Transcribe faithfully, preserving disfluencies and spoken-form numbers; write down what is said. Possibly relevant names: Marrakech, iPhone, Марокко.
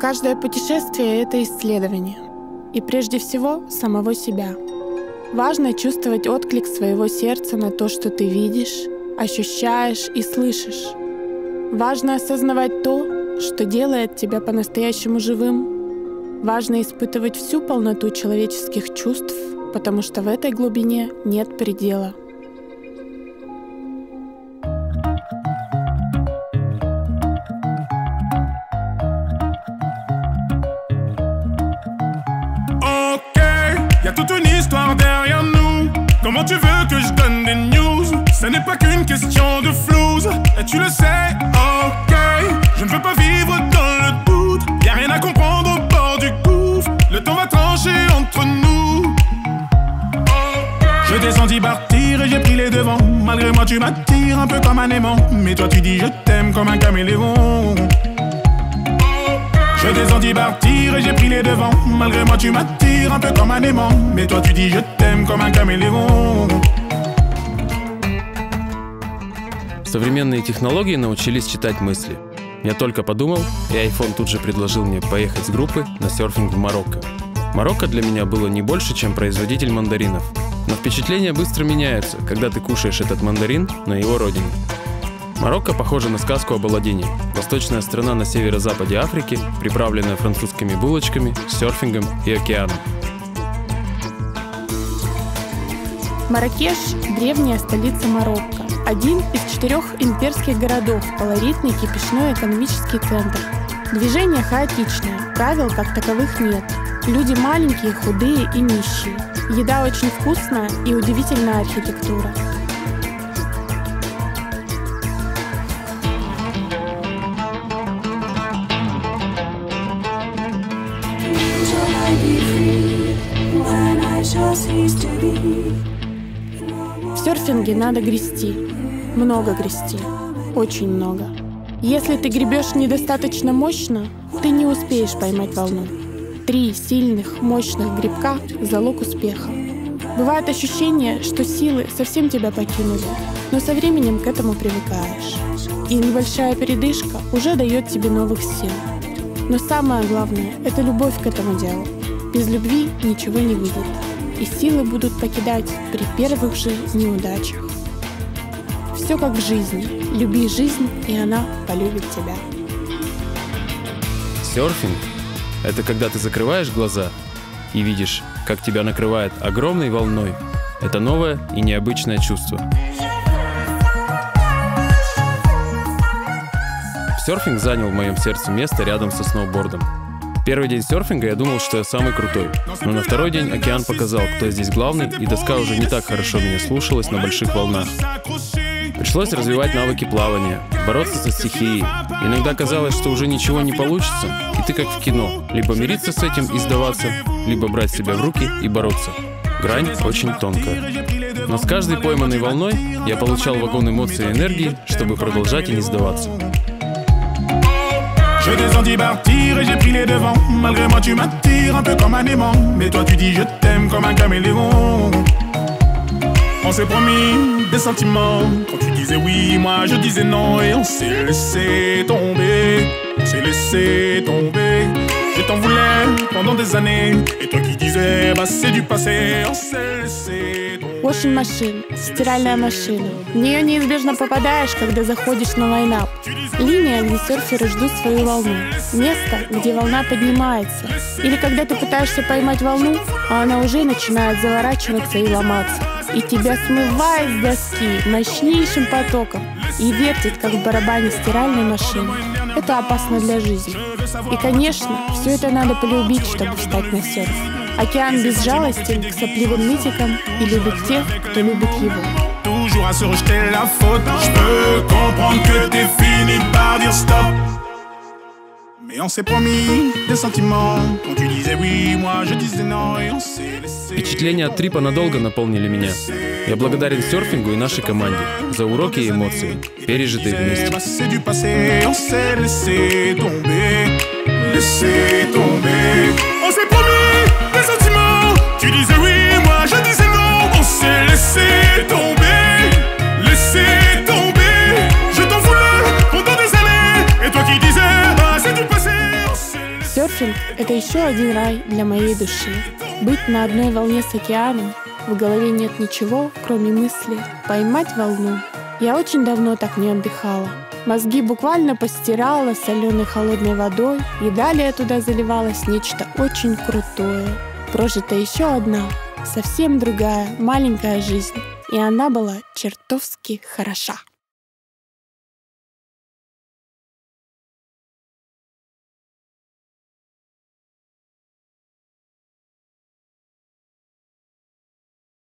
Каждое путешествие – это исследование. И прежде всего самого себя. Важно чувствовать отклик своего сердца на то, что ты видишь, ощущаешь и слышишь. Важно осознавать то, что делает тебя по-настоящему живым. Важно испытывать всю полноту человеческих чувств, потому что в этой глубине нет предела. Comment tu veux que je donne des news? Ce n'est pas qu'une question de flouze. Et tu le sais, ok. Je ne veux pas vivre dans le doute. Y'a rien à comprendre au bord du gouffre. Le temps va trancher entre nous, okay. Je descendis partir et j'ai pris les devants. Malgré moi tu m'attires un peu comme un aimant. Mais toi tu dis je t'aime comme un caméléon, okay. Je descendis partir et j'ai pris les devants. Malgré moi tu m'attires un peu comme un aimant. Mais toi tu dis je t'aime comme un камелеон. Современные технологии научились читать мысли. Я только подумал, и iPhone тут же предложил мне поехать с группы на серфинг в Марокко. Марокко для меня было не больше, чем производитель мандаринов. Но впечатления быстро меняются, когда ты кушаешь этот мандарин на его родине. Марокко похоже на сказку об Аладдине. Восточная страна на северо-западе Африки, приправленная французскими булочками, серфингом и океаном. Марракеш – древняя столица Марокко, один из четырех имперских городов, колоритный кипишной экономический центр. Движение хаотичное, правил как таковых нет. Люди маленькие, худые и нищие. Еда очень вкусная и удивительная архитектура. В серфинге надо грести. Много грести. Очень много. Если ты гребешь недостаточно мощно, ты не успеешь поймать волну. Три сильных, мощных гребка – залог успеха. Бывает ощущение, что силы совсем тебя покинули, но со временем к этому привыкаешь. И небольшая передышка уже дает тебе новых сил. Но самое главное – это любовь к этому делу. Без любви ничего не выйдет. И силы будут покидать при первых же неудачах. Все как в жизни. Люби жизнь, и она полюбит тебя. Серфинг – это когда ты закрываешь глаза и видишь, как тебя накрывает огромной волной. Это новое и необычное чувство. Серфинг занял в моем сердце место рядом со сноубордом. Первый день серфинга я думал, что я самый крутой, но на второй день океан показал, кто здесь главный, и доска уже не так хорошо меня слушалась на больших волнах. Пришлось развивать навыки плавания, бороться со стихией. Иногда казалось, что уже ничего не получится, и ты как в кино, либо мириться с этим и сдаваться, либо брать себя в руки и бороться. Грань очень тонкая. Но с каждой пойманной волной я получал вагон эмоций и энергии, чтобы продолжать и не сдаваться. Je descendis partir et j'ai pris les devants. Malgré moi tu m'attires un peu comme un aimant. Mais toi tu dis je t'aime comme un caméléon. On s'est promis des sentiments. Quand tu disais oui, moi je disais non. Et on s'est laissé tomber. On s'est laissé tomber. Je t'en voulais pendant des années. Et toi qui disais bah c'est du passé. On s'est laissé tomber. Washing machine, стиральная машина. В нее неизбежно попадаешь, когда заходишь на лайнап. Линия, где серферы ждут свою волну. Место, где волна поднимается. Или когда ты пытаешься поймать волну, а она уже начинает заворачиваться и ломаться. И тебя смывает с доски мощнейшим потоком и вертит, как в барабане стиральной машины. Это опасно для жизни. И, конечно, все это надо полюбить, чтобы встать на серф. Океан безжалостен к сопливым нытикам и любит тех, кто любит его. Впечатления от трипа надолго наполнили меня. Я благодарен серфингу и нашей команде за уроки и эмоции, пережитые вместе. Tu disais oui, moi je disais non. On s'est laissé tomber, laissé tomber. Je t'en voulais pendant des années. Et toi qui disais, bah c'est du passé. Сициль – это еще один рай для моей души. Быть на одной волне с океаном, в голове нет ничего, кроме мысли поймать волну. Я очень давно так не отдыхала. Мозги буквально постирала соленой холодной водой, и далее туда заливалось нечто очень крутое. Прожита еще одна, совсем другая, маленькая жизнь, и она была чертовски хороша.